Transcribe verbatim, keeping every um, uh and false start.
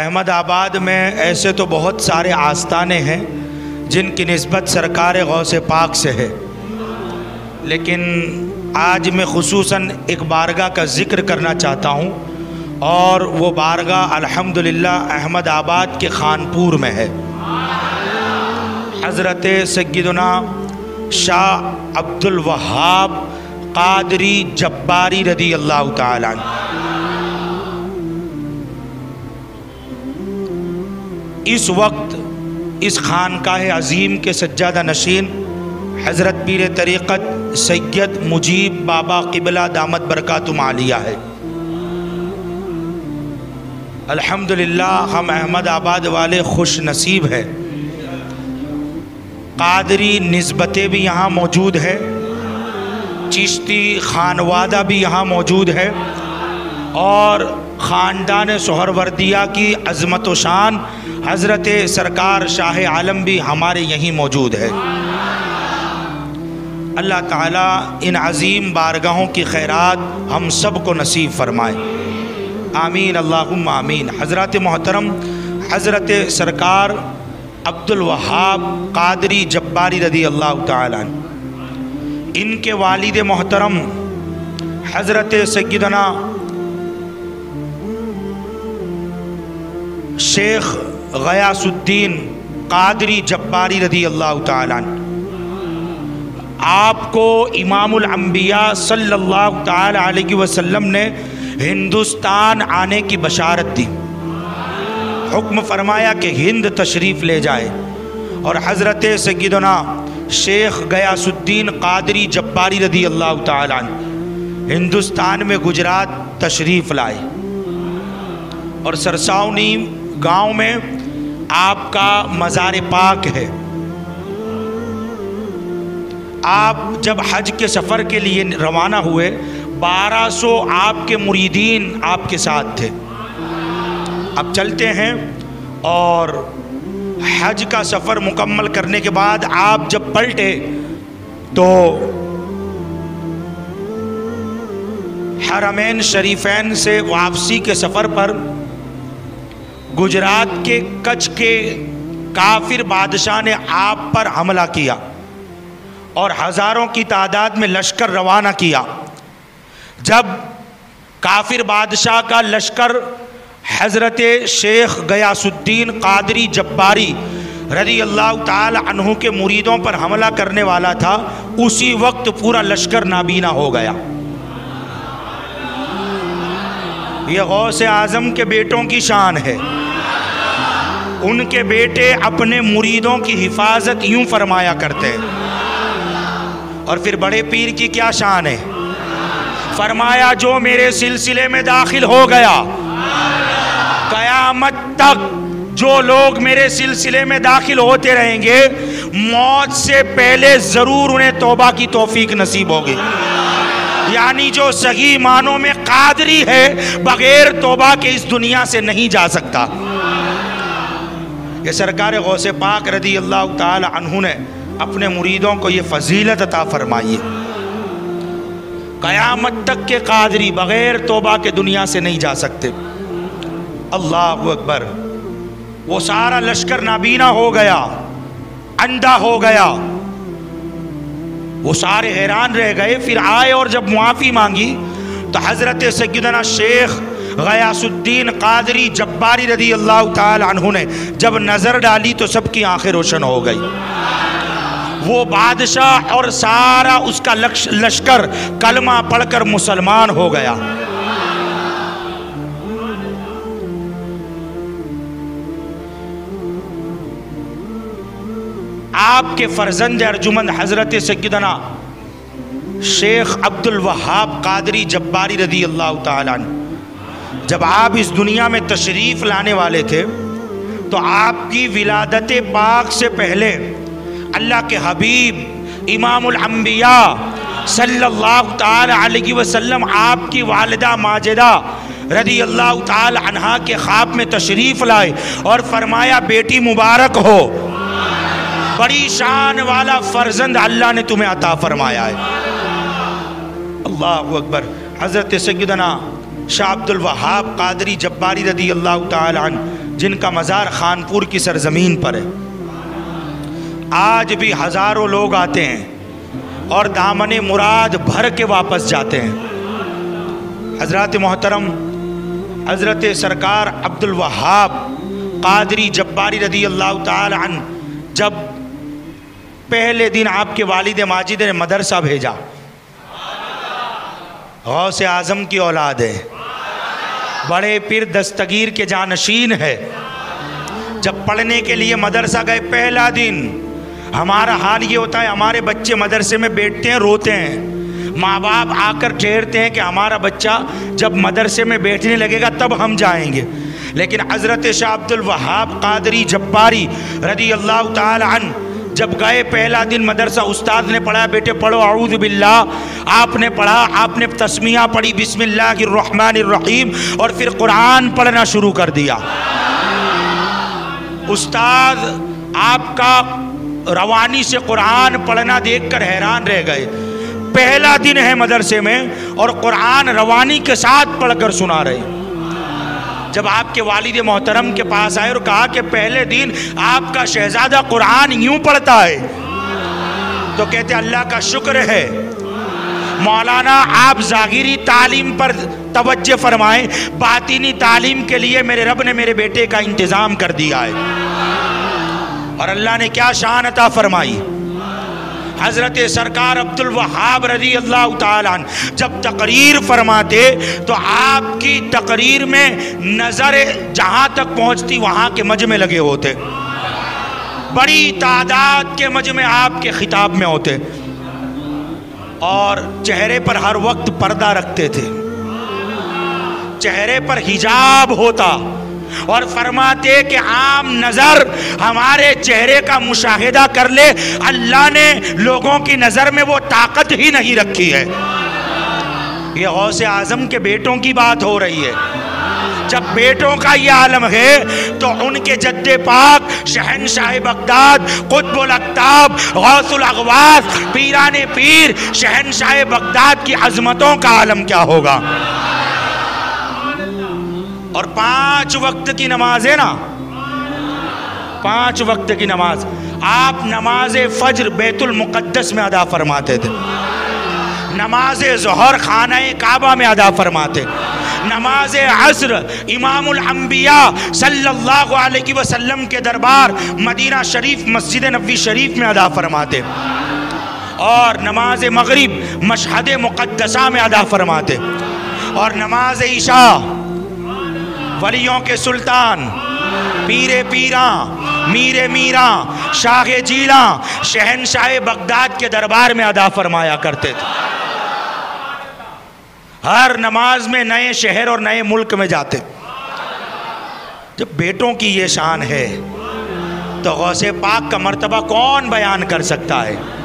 अहमदाबाद में ऐसे तो बहुत सारे आस्थाने हैं जिनकी निस्बत सरकार गौसे पाक से है, लेकिन आज मैं खुसूसन एक बारगाह का ज़िक्र करना चाहता हूँ और वो बारगाह अल्हम्दुलिल्लाह अहमदाबाद के खानपुर में है। हज़रत सगिदना शाह अब्दुल वहाब कादरी जब्बारी रदी अल्लाह ताला इस वक्त इस खानकाह अज़ीम के सज्जादा नशीन हज़रत पीरे तरीक़त सैयद मुजीब बाबा क़िबला दामत बरकातुम आलिया है। अल्हम्दुलिल्लाह हम अहमदाबाद वाले खुश नसीब हैं। कादरी निस्बतें भी यहाँ मौजूद है, चिश्ती खानवादा भी यहाँ मौजूद है और ख़ानदान सोहरवर्दिया की अज़मत व शान हज़रत सरकार शाह आलम भी हमारे यहीं मौजूद है। अल्लाह ताला इन अज़ीम बारगाहों की खैरात हम सब को नसीब फरमाए, आमीन अल्लाहुम्मा आमीन। हज़रत मोहतरम हज़रत सरकार अब्दुल वहाब कादरी जब्बारी रदी अल्लाह ताला इनके वालिद मोहतरम हज़रत सैयदना शेख गयासुद्दीन कादरी जब्बारी रदी अल्लाह ताला आपको इमामुल अंबिया सल्लल्लाहु ताला अलैहि वसल्लम ने हिंदुस्तान आने की बशारत दी, हुक्म फरमाया कि हिंद तशरीफ़ ले जाए और हज़रत सैयदना शेख गयासुद्दीन कादरी जब्बारी रदी अल्लाह ताला हिंदुस्तान में गुजरात तशरीफ़ लाए और सरसावनी गांव में आपका मज़ार पाक है। आप जब हज के सफ़र के लिए रवाना हुए बारह सौ आपके मुरीदीन आपके साथ थे। अब चलते हैं और हज का सफ़र मुकम्मल करने के बाद आप जब पलटे तो हरमैन शरीफैन से वापसी के सफ़र पर गुजरात के कच्छ के काफिर बादशाह ने आप पर हमला किया और हज़ारों की तादाद में लश्कर रवाना किया। जब काफिर बादशाह का लश्कर हज़रत शेख गयासुद्दीन कादरी जब्बारी रज़ी अल्लाह ताला अन्हु के मुरीदों पर हमला करने वाला था, उसी वक्त पूरा लश्कर नाबीना हो गया। ये गौसे आज़म के बेटों की शान है, उनके बेटे अपने मुरीदों की हिफाजत यूँ फरमाया करते हैं। और फिर बड़े पीर की क्या शान है, फरमाया जो मेरे सिलसिले में दाखिल हो गया कयामत तक जो लोग मेरे सिलसिले में दाखिल होते रहेंगे मौत से पहले ज़रूर उन्हें तौबा की तौफीक नसीब होगी। यानी जो सही मानों में कादरी है बग़ैर तौबा के इस दुनिया से नहीं जा सकता। ये सरकार गौसे पाक रदी अल्लाह ताला अन्हु ने अपने मुरीदों को ये फजीलत अता फरमाइए, कयामत तक के कादरी बग़ैर तौबा के दुनिया से नहीं जा सकते। अल्लाह अकबर। वो सारा लश्कर नाबीना हो गया, अंधा हो गया, वो सारे हैरान रह गए। फिर आए और जब मुआफ़ी मांगी तो हज़रत सैयदना शेख गयासुद्दीन कादरी जब्बारी रदी अल्लाह ताला अन्हु ने जब नज़र डाली तो सबकी आँखें रोशन हो गई। वो बादशाह और सारा उसका लश्कर कलमा पढ़कर मुसलमान हो गया। आपके फर्जंद अर्जुमंद हज़रत सैयदना शेख अब्दुल वहाब कादरी जब्बारी रज़ी अल्लाह ताला जब आप इस दुनिया में तशरीफ़ लाने वाले थे तो आपकी विलादत पाक से पहले अल्लाह के हबीब इमामुल अंबिया सल्लल्लाहु ताला अलैहि वसल्लम आपकी वालिदा माजिदा रज़ी अल्लाह ताला अन्हा के ख्वाब में तशरीफ़ लाए और फरमाया बेटी मुबारक हो, बड़ी शान वाला फ़र्जंद अल्लाह ने तुम्हें अता फरमाया है। अल्लाहु अकबर। हज़रत सैयदना शाह अब्दुल वहाब कादरी जब्बारी रज़ी अल्लाह ताला अन्हु जिनका मज़ार खानपुर की सरज़मीन पर है। आज भी हज़ारों लोग आते हैं और दामने मुराद भर के वापस जाते हैं। हज़रत मोहतरम हज़रत सरकार अब्दुल वहाब कादरी जब्बारी रदी अल्लाह ताला अन्हु जब पहले दिन आपके वालिद माजिद ने मदरसा भेजा, गौसे आज़म की औलाद है, बड़े पीर दस्तगीर के जानशीन है। जब पढ़ने के लिए मदरसा गए पहला दिन, हमारा हाल ये होता है, हमारे बच्चे मदरसे में बैठते हैं, रोते हैं, माँ बाप आकर ठहरते हैं कि हमारा बच्चा जब मदरसे में बैठने लगेगा तब हम जाएंगे। लेकिन हज़रत शाह अब्दुल वहाब कादरी जब्बारी रदी अल्लाह ताला अन्हु जब गए पहला दिन मदरसा, उस्ताद ने पढ़ा, बेटे पढ़ो आऊज़ बिल्लाह, आपने पढ़ा, आपने तस्मिया पढ़ी बिस्मिल्लाहिर्रहमानिर्रहीम और फिर कुरान पढ़ना शुरू कर दिया। उस्ताद आपका रवानी से कुरान पढ़ना देखकर हैरान रह गए। पहला दिन है मदरसे में और कुरान रवानी के साथ पढ़कर सुना रहे। जब आपके वालिद मोहतरम के पास आए और कहा कि पहले दिन आपका शहजादा कुरान यूं पढ़ता है, तो कहते अल्लाह का शुक्र है मौलाना, आप जाहिरी तालीम पर तवज्जो फरमाएं, बातिनी तालीम के लिए मेरे रब ने मेरे बेटे का इंतज़ाम कर दिया है। और अल्लाह ने क्या शान अता फरमाई। हज़रत सरकार अब्दुल वहाब रज़ी अल्लाह ताला अन्हु जब तकरीर फरमाते तो आपकी तकरीर में नज़र जहाँ तक पहुँचती वहाँ के मजमे लगे होते, बड़ी तादाद के मजमे आपके खिताब में होते और चेहरे पर हर वक्त पर्दा रखते थे, चेहरे पर हिजाब होता और फरमाते कि आम नज़र हमारे चेहरे का मुशाहिदा कर ले, अल्लाह ने लोगों की नज़र में वो ताकत ही नहीं रखी है। ये गौसे आज़म के बेटों की बात हो रही है। जब बेटों का ये आलम है तो उनके जद्दे पाक शहनशाह बगदाद कुतुबुल अक्ताब गौसुल अग्वार पीराने पीर शहनशाह बगदाद की अजमतों का आलम क्या होगा। और पांच वक्त की नमाज है ना, पांच वक्त की नमाज आप नमाज फज्र बेतुल मुकद्दस में अदा फरमाते थे, नमाज ज़ोहर खाना ए क़ाबा में अदा फरमाते, नमाज असर इमामुल अंबिया सल्लल्लाहु अलैहि वसल्लम के दरबार मदीना शरीफ मस्जिद नबी शरीफ में अदा फरमाते और नमाज मगरिब मशहद मुक़दसा में अदा फरमाते और नमाज ईशा वलियों के सुल्तान पीरे पीरा मीरे मीरा शाह जीला शहनशाह बगदाद के दरबार में अदा फरमाया करते थे। हर नमाज में नए शहर और नए मुल्क में जाते। जब बेटों की ये शान है तो गौसे पाक का मर्तबा कौन बयान कर सकता है।